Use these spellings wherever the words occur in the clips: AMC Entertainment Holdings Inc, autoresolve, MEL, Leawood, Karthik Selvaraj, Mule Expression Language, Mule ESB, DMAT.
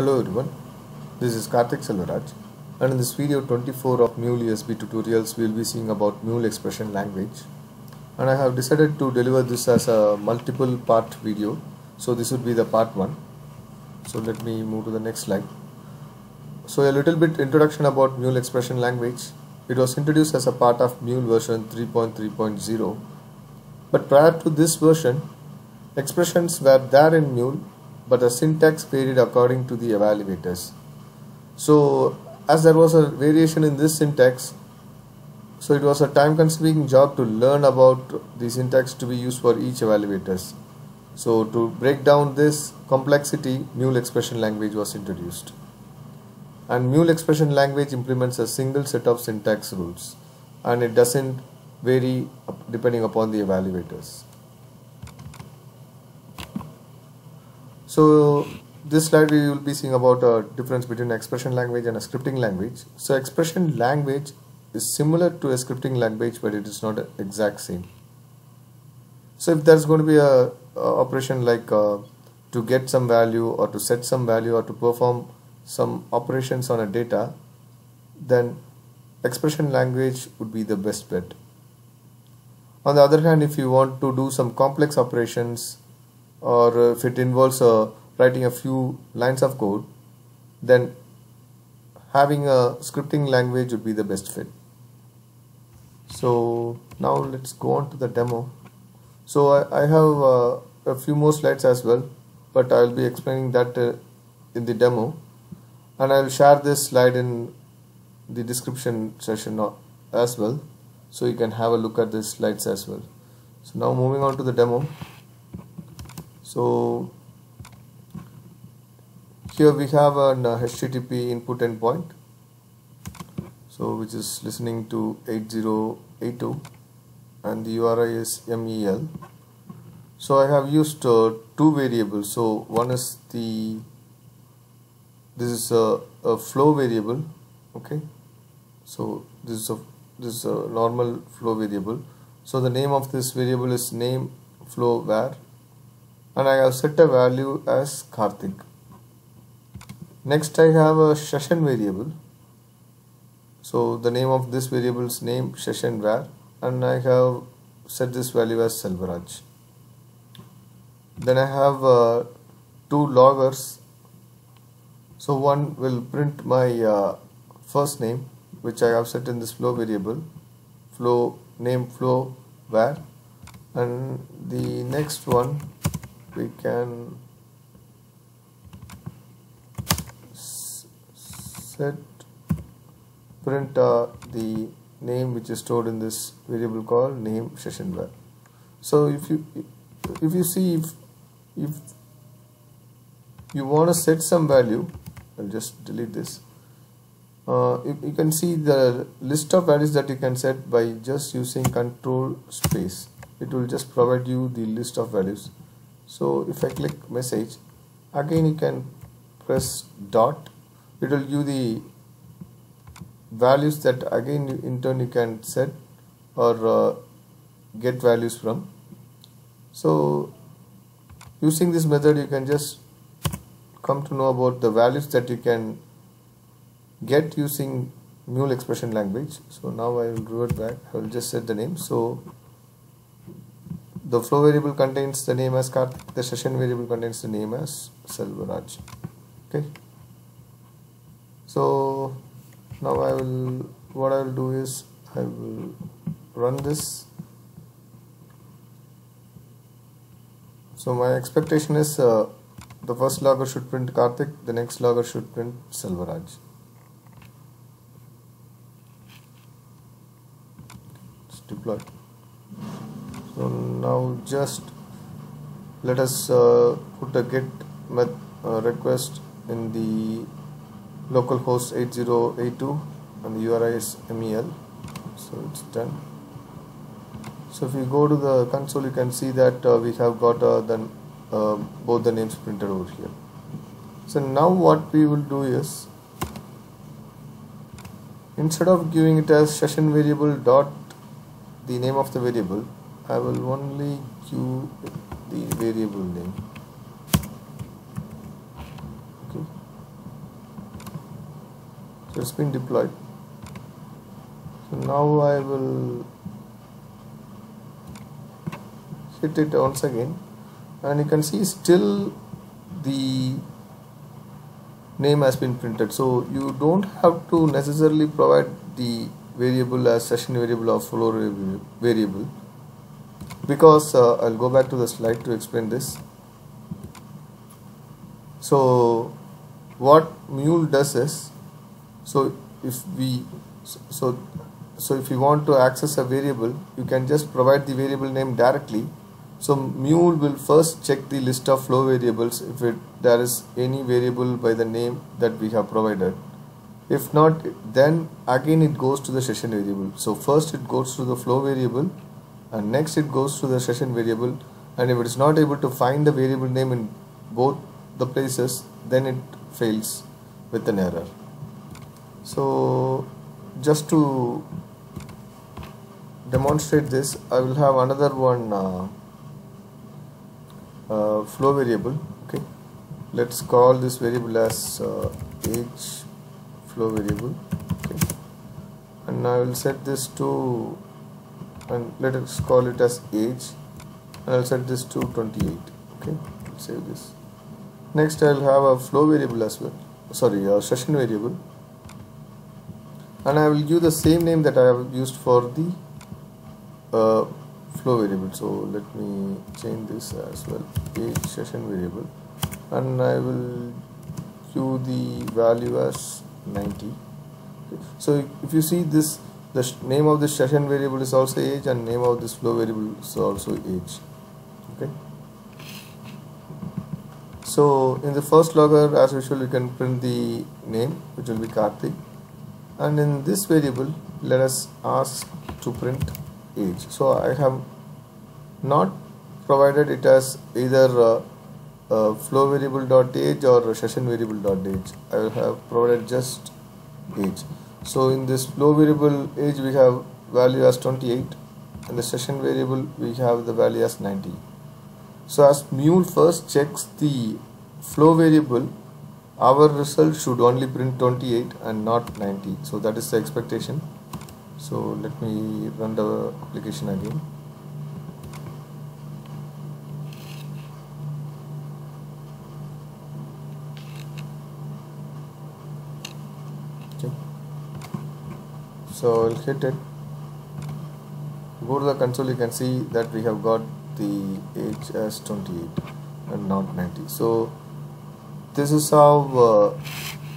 Hello everyone, this is Karthik Selvaraj, and in this video 24 of Mule ESB tutorials we will be seeing about Mule Expression Language, and I have decided to deliver this as a multiple part video, so this would be the part 1. So let me move to the next slide. So a little bit introduction about Mule Expression Language. It was introduced as a part of Mule version 3.3.0, but prior to this version expressions were there in Mule, but the syntax varied according to the evaluators. So as there was a variation in this syntax, so it was a time-consuming job to learn about the syntax to be used for each evaluators. So to break down this complexity, Mule Expression Language was introduced. And Mule Expression Language implements a single set of syntax rules, and it doesn't vary depending upon the evaluators. So this slide we will be seeing about a difference between expression language and a scripting language. So expression language is similar to a scripting language, but it is not exact same. So if there is going to be a operation like to get some value or to set some value or to perform some operations on a data, then expression language would be the best bet. On the other hand, if you want to do some complex operations, or if it involves writing a few lines of code, then having a scripting language would be the best fit. So now let's go on to the demo. So I have a few more slides as well, but I will be explaining that in the demo, and I will share this slide in the description session as well, so you can have a look at these slides as well. So now moving on to the demo. So here we have an HTTP input endpoint, so which is listening to 8082, and the URI is MEL. So I have used two variables. So one is this is a flow variable, okay. So this is a normal flow variable. So the name of this variable is name flow var, and I have set a value as Karthik. Next I have a session variable, so the name of this variable is name session var, and I have set this value as Selvaraj. Then I have two loggers, so one will print my first name, which I have set in this flow variable, flow name flow var, and the next one we can set print the name which is stored in this variable called name session var. So if you see, if you want to set some value, I'll just delete this. You can see the list of values that you can set by just using control space. It will just provide you the list of values. So if I click message, again you can press dot, it will give the values that again in turn you can set or get values from. So using this method you can just come to know about the values that you can get using Mule Expression Language. So now I will revert back, I will just set the name. So the flow variable contains the name as Karthik, the session variable contains the name as Selvaraj. Okay. So now I will run this. So my expectation is the first logger should print Karthik, the next logger should print Selvaraj. Let's deploy. So now just let us put a GET request in the localhost 8082, and the URI is MEL. So it's done. So if you go to the console, you can see that we have got both the names printed over here. So now what we will do is, instead of giving it as session variable dot the name of the variable, I will only give the variable name. Okay. So it's been deployed. So now I will hit it once again, and you can see still the name has been printed. So you don't have to necessarily provide the variable as session variable or flow variable, because I'll go back to the slide to explain this. So what Mule does is, so if you want to access a variable, you can just provide the variable name directly. So Mule will first check the list of flow variables if there is any variable by the name that we have provided. If not, then again it goes to the session variable. So first it goes to the flow variable, and next it goes to the session variable, and if it is not able to find the variable name in both the places, then it fails with an error. So just to demonstrate this, I will have another one flow variable. Okay, let's call this variable as age flow variable. Okay, and I will set this to, and let us call it as age, and I'll set this to 28. Okay, let's save this. Next I'll have a flow variable as well, sorry, a session variable, and I will give the same name that I have used for the flow variable. So let me change this as well, age session variable, and I will give the value as 90. Okay. So if you see this, the name of this session variable is also age, and name of this flow variable is also age. Okay. So in the first logger, as usual, you can print the name, which will be Karthik, and in this variable, let us ask to print age. So I have not provided it as either flow variable dot age or session variable dot age. I will have provided just age. So in this flow variable age, we have value as 28, and the session variable we have the value as 90. So as Mule first checks the flow variable, our result should only print 28 and not 90. So that is the expectation. So let me run the application again. Okay. So I'll hit it. Go to the console, you can see that we have got the age as 28 and not 90. So this is how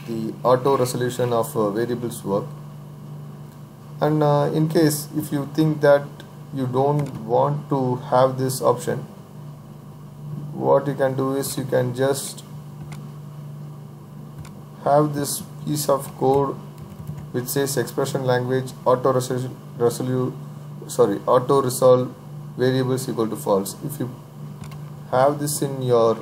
the auto resolution of variables work. And in case if you think that you don't want to have this option, what you can do is you can just have this piece of code which says expression language auto resolve variables equal to false. If you have this in your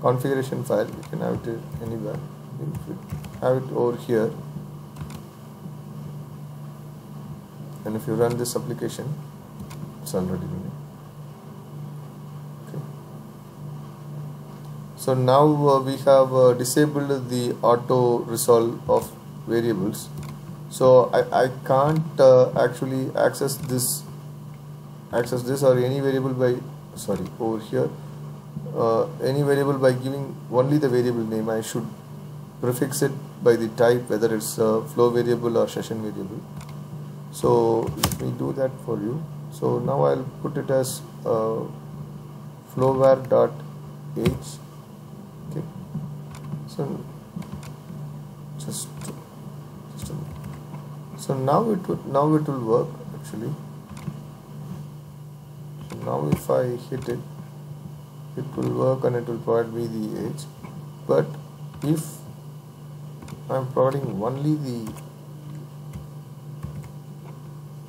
configuration file, you can have it anywhere. If you have it over here, and if you run this application, it's already running. Okay. So now we have disabled the auto resolve of variables. So I can't actually access this or any variable by any variable by giving only the variable name. I should prefix it by the type, whether it's a flow variable or session variable. So let me do that for you. So now I'll put it as flowvar.h. okay, so just a minute. So now it will work actually. So now if I hit it, it will work and it will provide me the age. But if I'm providing only the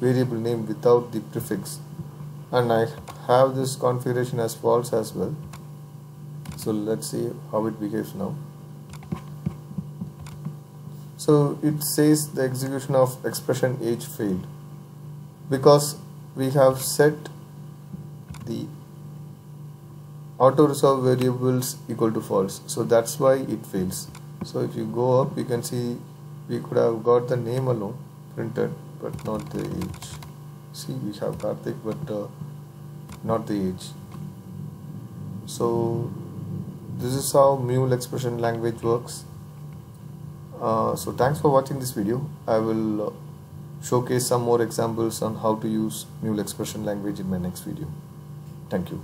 variable name without the prefix, and I have this configuration as false as well, so let's see how it behaves now. So it says the execution of expression age failed, because we have set the auto resolve variables equal to false. So that's why it fails. So if you go up, you can see we could have got the name alone printed but not the age. See, we have Karthik but not the age. So this is how Mule Expression Language works. So thanks for watching this video. I will showcase some more examples on how to use Mule Expression Language in my next video. Thank you.